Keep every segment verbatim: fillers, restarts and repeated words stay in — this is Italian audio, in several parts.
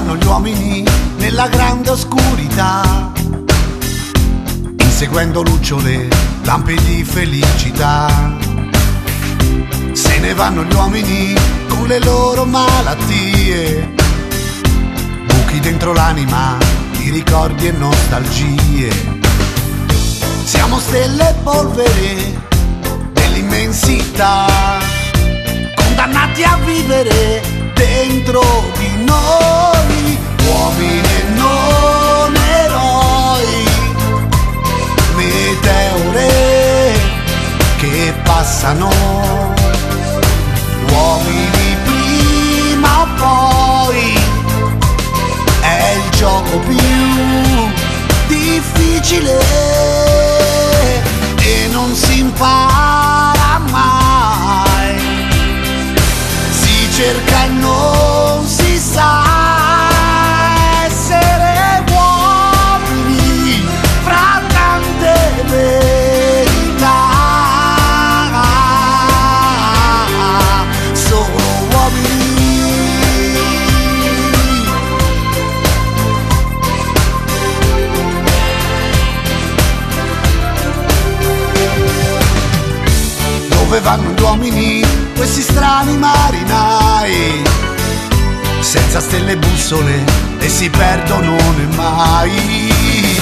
fanno gli uomini nella grande oscurità, inseguendo lucciole, lampi di felicità. Se ne vanno gli uomini con le loro malattie, buchi dentro l'anima di ricordi e nostalgie. Siamo stelle e polvere dell'immensità, condannati a vivere dentro di noi, uomini e non eroi, meteore che passano, uomini prima o poi, è il gioco più difficile e non si impara mai, si cerca e non si sa essere uomini fra tante verità, solo uomini. Dove vanno gli uomini, questi strani marinai, senza stelle e bussole e si perdono mai.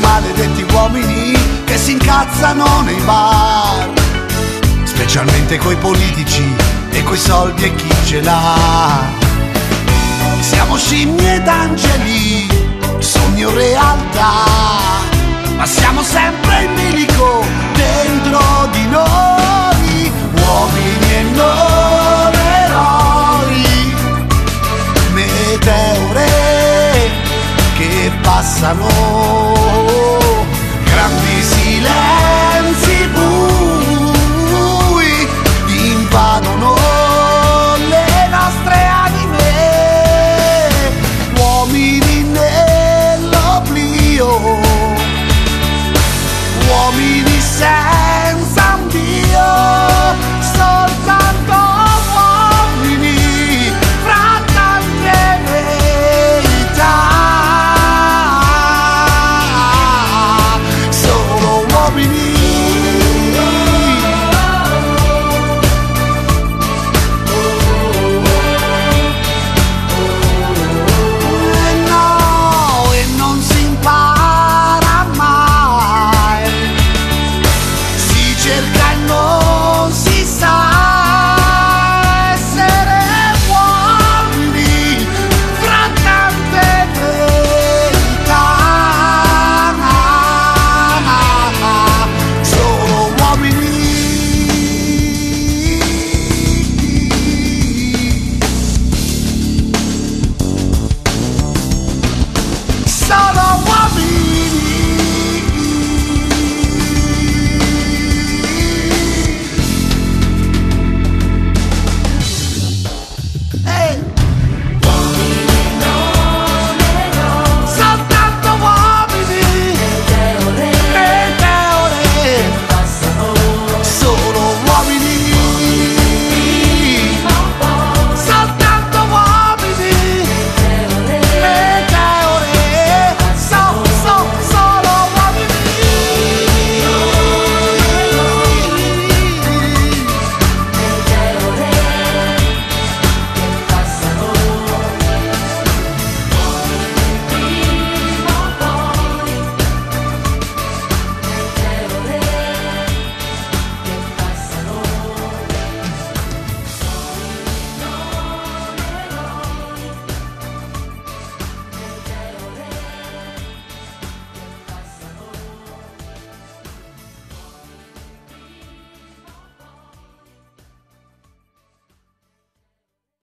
Maledetti uomini che si incazzano nei bar, specialmente coi politici e coi soldi e chi ce l'ha. Siamo scimmie ed angeli, sogni o realtà, ma siamo sempre in bilico dentro di noi, uomini e noi.